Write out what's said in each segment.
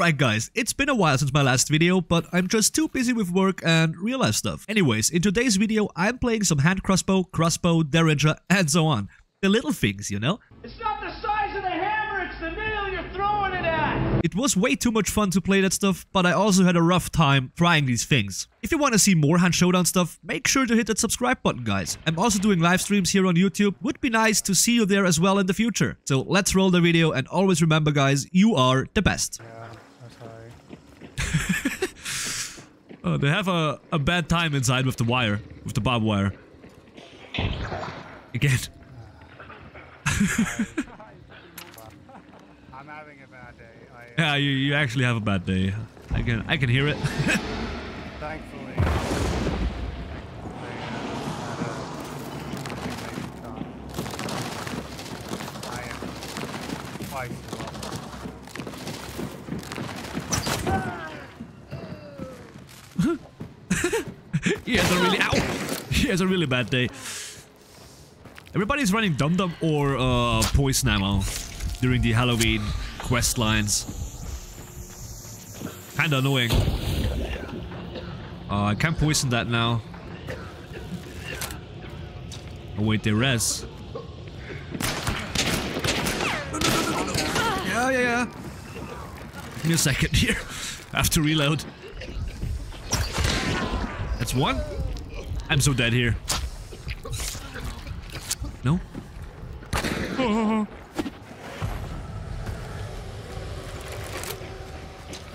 Alright guys, it's been a while since my last video, but I'm just too busy with work and real life stuff. Anyways, in today's video I'm playing some hand crossbow, derringer, and so on. The little things, you know? It's not the size of the hammer, it's the nail you're throwing it at! It was way too much fun to play that stuff, but I also had a rough time trying these things. If you want to see more Hunt Showdown stuff, make sure to hit that subscribe button, guys. I'm also doing live streams here on YouTube. Would be nice to see you there as well in the future. So let's roll the video, and always remember, guys, you are the best. Yeah, oh, they have a bad time inside with the wire, with the barbed wire. Again. I'm having a bad day. Yeah, you actually have a bad day. I can hear it. Thankfully. I am quite well. He has a really bad day. Everybody's running dum dum or poison ammo during the Halloween quest lines. Kinda annoying. I can't poison that now. Oh wait, they res. Yeah. Give me a second here. I have to reload. That's one. I'm so dead here. No? Oh.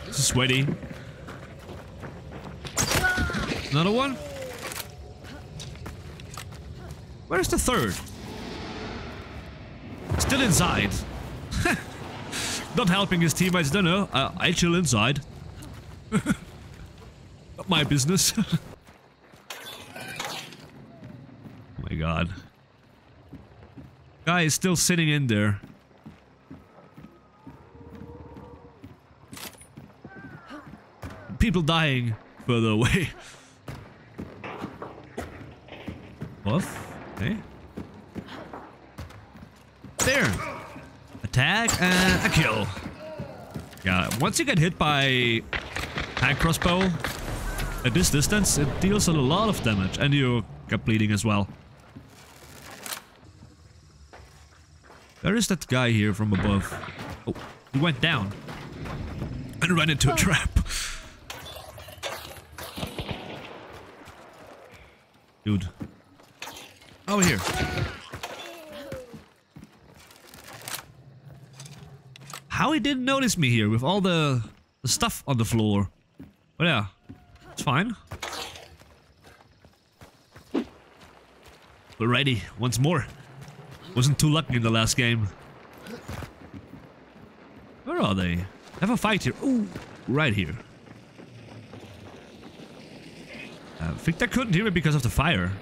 This is sweaty. Another one? Where's the third? Still inside. Not helping his teammates, no. I chill inside. Not my business. Oh my god. Guy is still sitting in there. People dying further away. Buff? Okay. There! Attack and a kill. Yeah, once you get hit by hand crossbow at this distance, it deals a lot of damage and you get bleeding as well. Where is that guy here from above? Oh, he went down and ran into a trap. Dude. Over here. How he didn't notice me here with all the stuff on the floor. But yeah, it's fine. We're ready once more. Wasn't too lucky in the last game. Where are they? Have a fight here. Ooh, right here. I think they couldn't hear me because of the fire.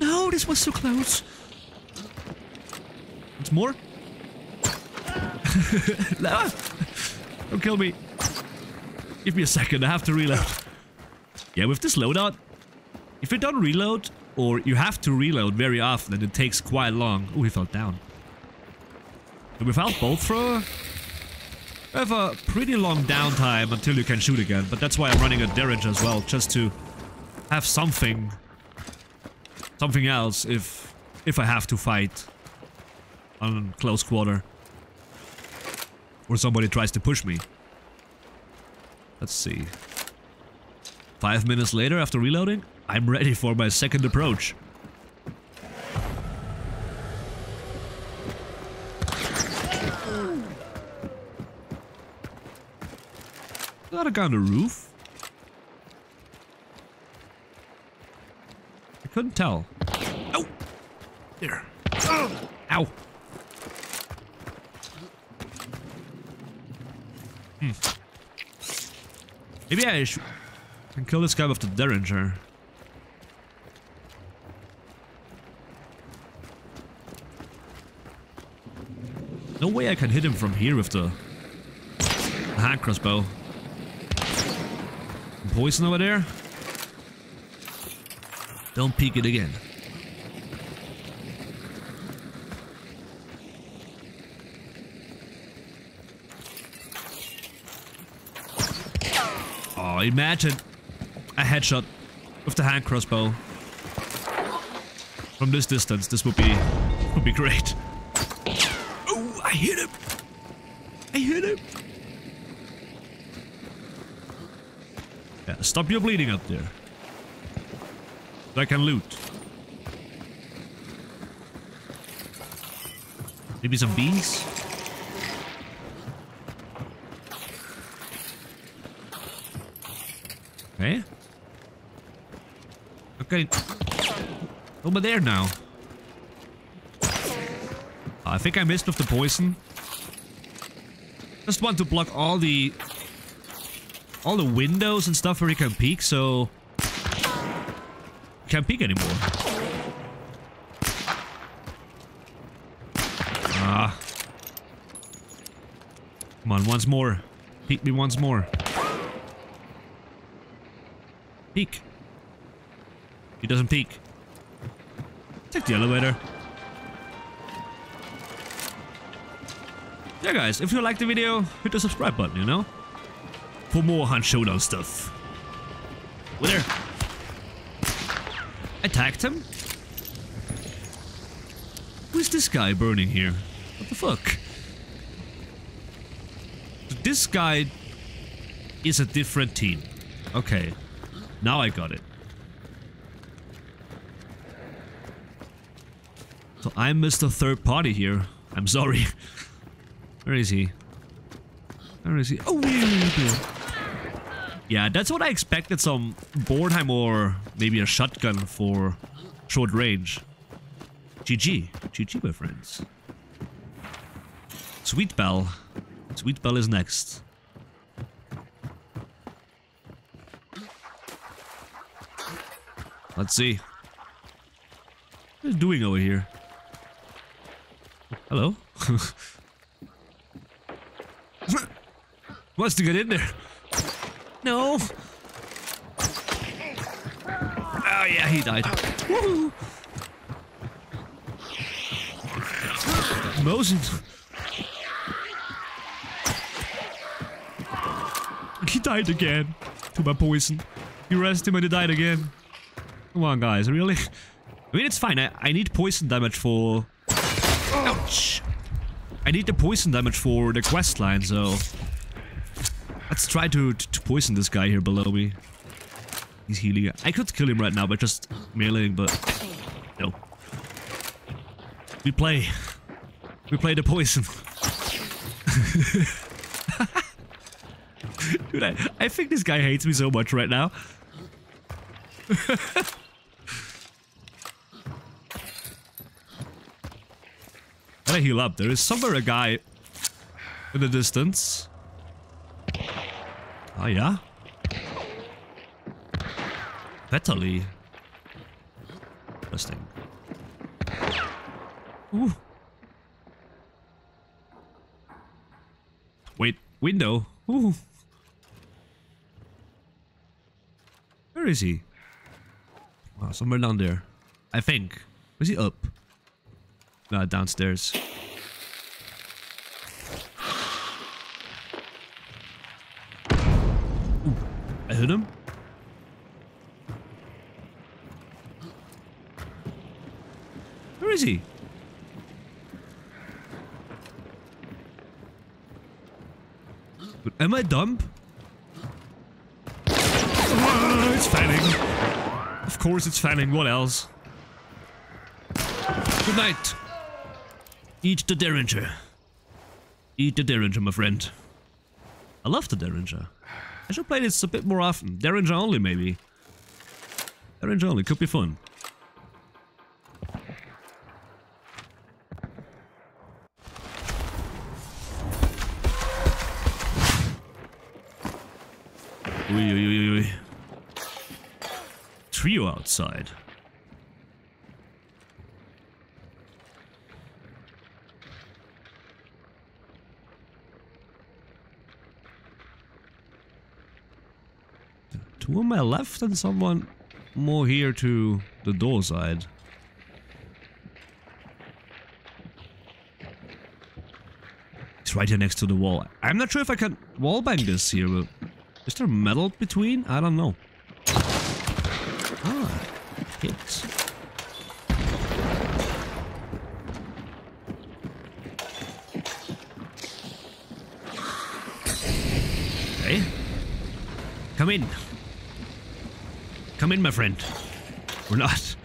No, this was so close. Once more? No, don't kill me. Give me a second, I have to reload. Yeah, with this loadout, if you don't reload, or you have to reload very often and it takes quite long. Ooh, he fell down. And without bolt thrower, I have a pretty long downtime until you can shoot again. But that's why I'm running a derringer as well, just to have something else if I have to fight on close quarter. Or somebody tries to push me. Let's see. 5 minutes later after reloading? I'm ready for my second approach. Got a guy on the roof. I couldn't tell. Oh! There. Oh. Ow. Maybe I can kill this guy with the derringer. No way I can hit him from here with the hand crossbow. Poison over there. Don't peek it again. Oh, imagine a headshot with the hand crossbow. From this distance, this would be great. Oh, I hit him! I hit him! Yeah, stop your bleeding up there. So I can loot. Maybe some beans? Okay. Okay. Over there now. I think I missed with the poison. Just want to block all the windows and stuff where you can peek, so can't peek anymore. Ah. Come on, once more. Peek me once more. Peek. He doesn't peek. Take the elevator. Yeah guys, if you like the video, hit the subscribe button, you know? For more Hunt Showdown stuff. Over there. Attacked him? Who is this guy burning here? What the fuck? This guy is a different team. Okay. Now I got it. So I missed a third party here. I'm sorry. Where is he? Where is he? Oh, yeah, that's what I expected. Some Bornheim or maybe a shotgun for short range. GG. GG, my friends. Sweet Bell. Sweet Bell is next. Let's see. What is it doing over here? Hello? Wants to get in there. No. Oh yeah, he died. Woohoo. Mosin. He died again. To my poison. You arrested him and he died again. Come on guys, really? I mean, it's fine. I need poison damage for... Ouch! I need the poison damage for the quest line, so... Let's try to poison this guy here below me. He's healing. I could kill him right now by just meleeing, but... No. We play. We play the poison. Dude, I think this guy hates me so much right now. I heal up. There is somewhere a guy in the distance. Oh yeah? Petali. Interesting. Ooh. Wait, window. Ooh. Where is he? Wow, somewhere down there. I think. Is he up? No, downstairs. Ooh, I hit him. Where is he? But am I dumb? Oh, it's Fanning. Of course it's Fanning. What else? Good night. Eat the derringer. Eat the derringer, my friend. I love the derringer. I should play this a bit more often. Derringer only, maybe. Derringer only, could be fun. Oi, oi, oi, oi. Trio outside. Two on my left and someone more here to the door side. It's right here next to the wall. I'm not sure if I can wallbang this here, but Is there metal between? I don't know. Ah, hits. Okay. Come in. Come in, my friend. Or not.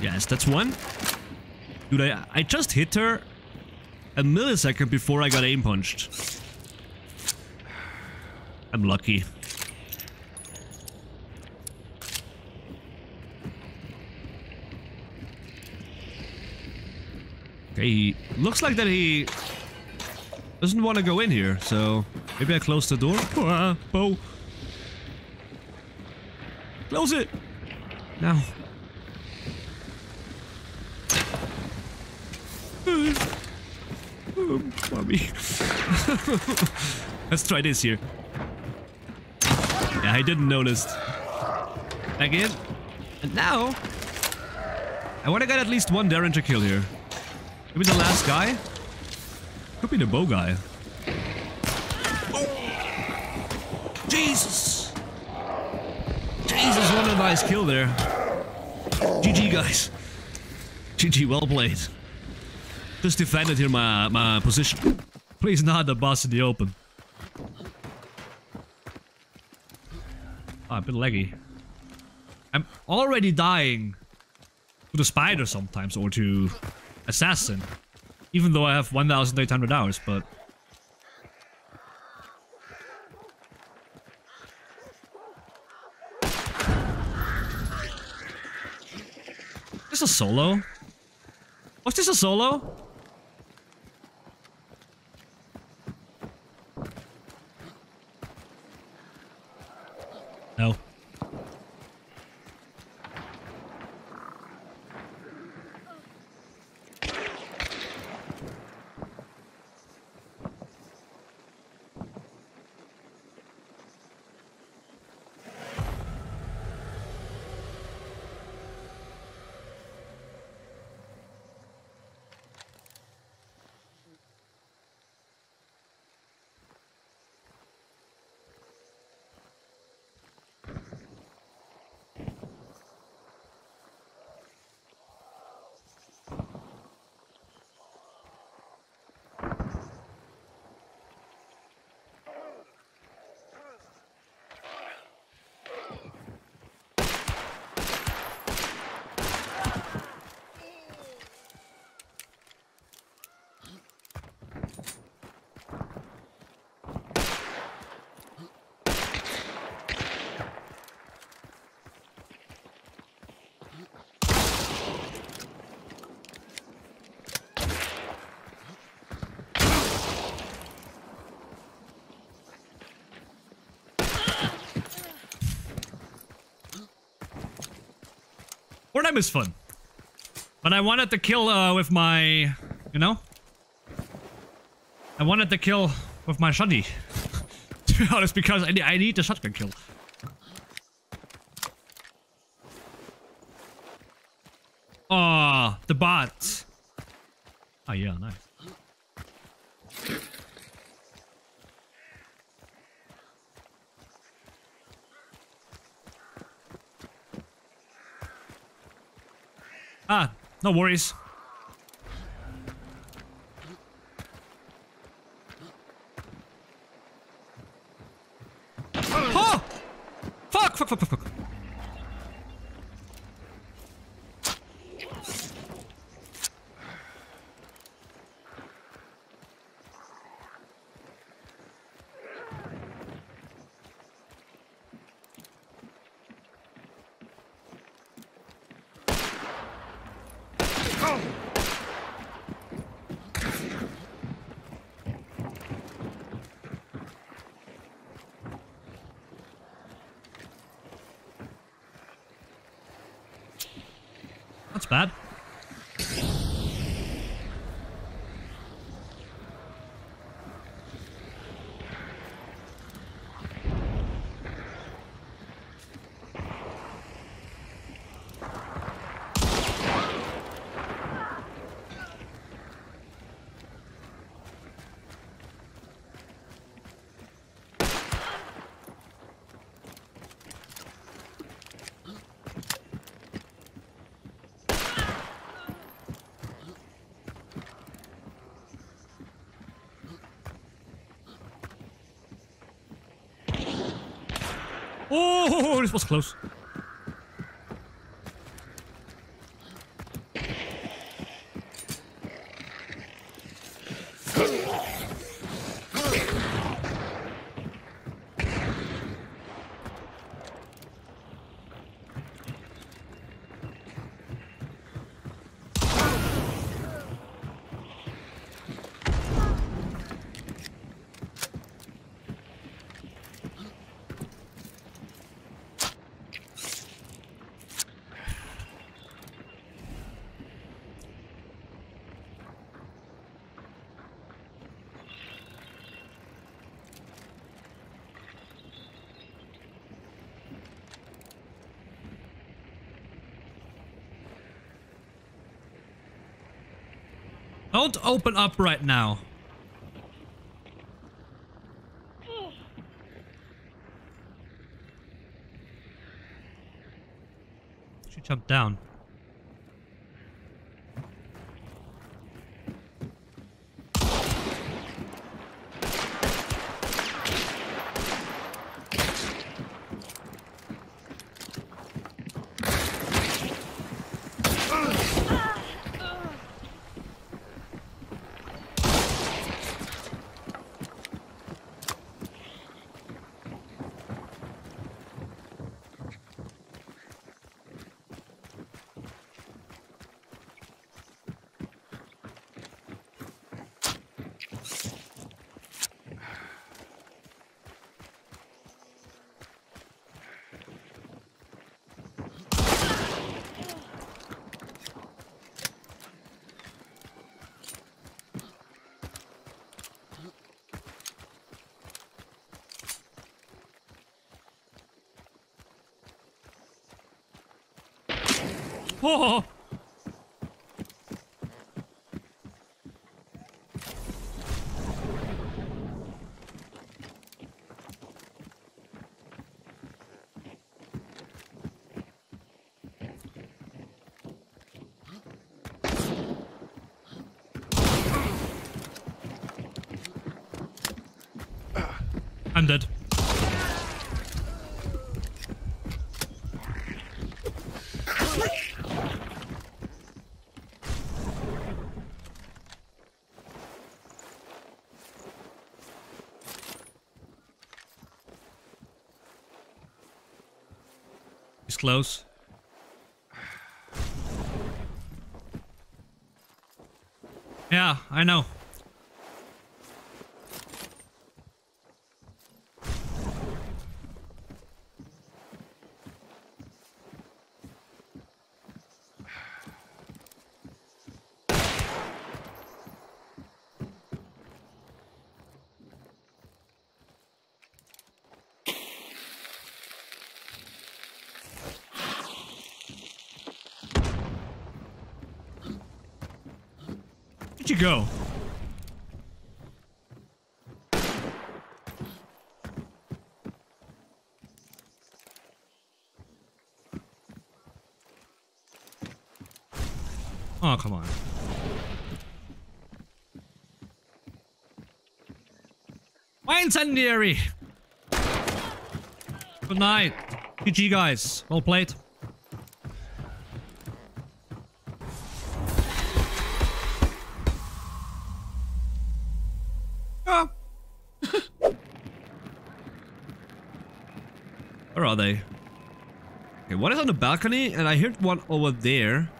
Yes, that's one. Dude, I just hit her a millisecond before I got aim punched. I'm lucky. Okay, he looks like that he doesn't want to go in here, so maybe I close the door. Bow. Close it! Now. Mommy. Let's try this here. Yeah, I didn't notice. Back in. And now I want to get at least one derringer kill here. Maybe the last guy? Could be the bow guy. Oh. Jesus! Jesus, what a nice kill there. GG, guys. GG, well played. Just defended here my position. Please not the boss in the open. Ah, a bit laggy. I'm already dying to the spider sometimes, or to assassin. Even though I have 1,800 hours, but... Is this a solo? Was this a solo? No. Wartime is fun, but I wanted to kill with my, you know, I wanted to kill with my shotty. To be honest, because I need the shotgun kill. Oh, the bots. Oh yeah, nice. Ah, no worries. Oh! Fuck. That's bad. Oh, this was close. Don't open up right now. She jumped down. Whoa! I'm dead. Close. Yeah, I know. You go. Oh, come on. My incendiary. Good night. GG guys. Well played. Where are they? Okay, one is on the balcony, and I heard one over there.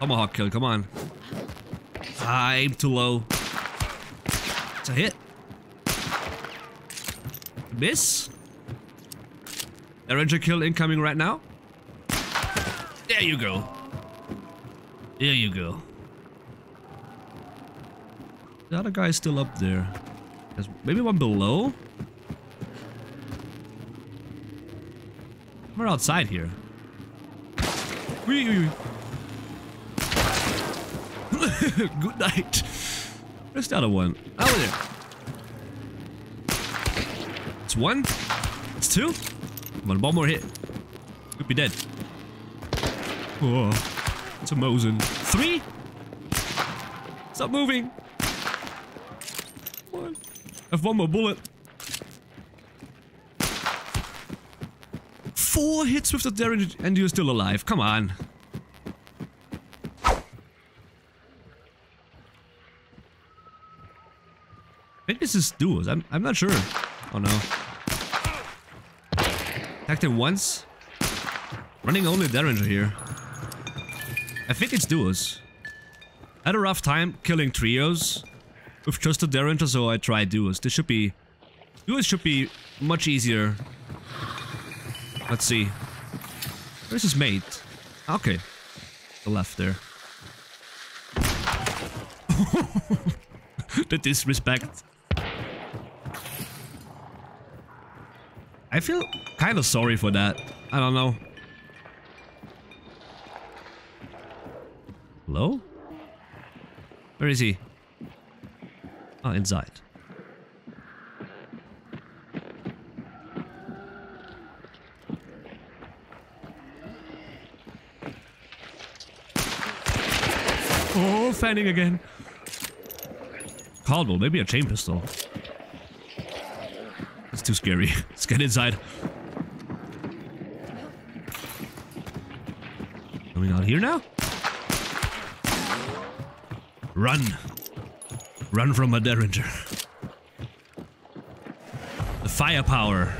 Tomahawk kill, come on. Ah, aim too low. It's a hit. Miss. Derringer kill incoming right now. There you go. There you go. The other guy is still up there. There's maybe one below? We're outside here. Good night. Where's the other one? Over there. It's one. It's two. Come on, one more hit. Could be dead. Whoa. It's a Mosin. Three. Stop moving. Come on. I have one more bullet. 4 hits with the derringer and you're still alive. Come on. Maybe this is duos. I'm not sure. Oh no. Attacked him once. Running only derringer here. I think it's duos. I had a rough time killing trios with just a derringer, so I tried duos. This should be... duos should be much easier. Let's see. Where's his mate? Okay. The left there. The disrespect. I feel kind of sorry for that. I don't know. Hello? Where is he? Oh, inside. Oh, fanning again. Caldwell, maybe a chain pistol. That's too scary. Let's get inside. Coming out here now? Run. Run from a derringer. The firepower.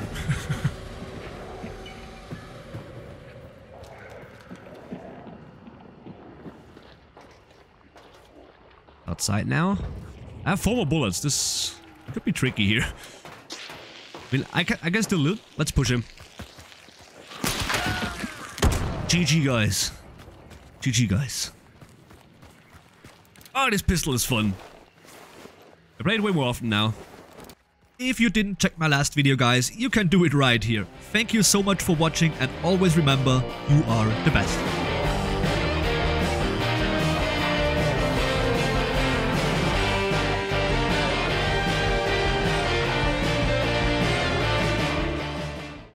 Outside now. I have 4 more bullets. This could be tricky here. I mean, I can still loot. Let's push him. GG, guys. GG, guys. Oh, this pistol is fun. I play it way more often now. If you didn't check my last video, guys, you can do it right here. Thank you so much for watching, and always remember, you are the best.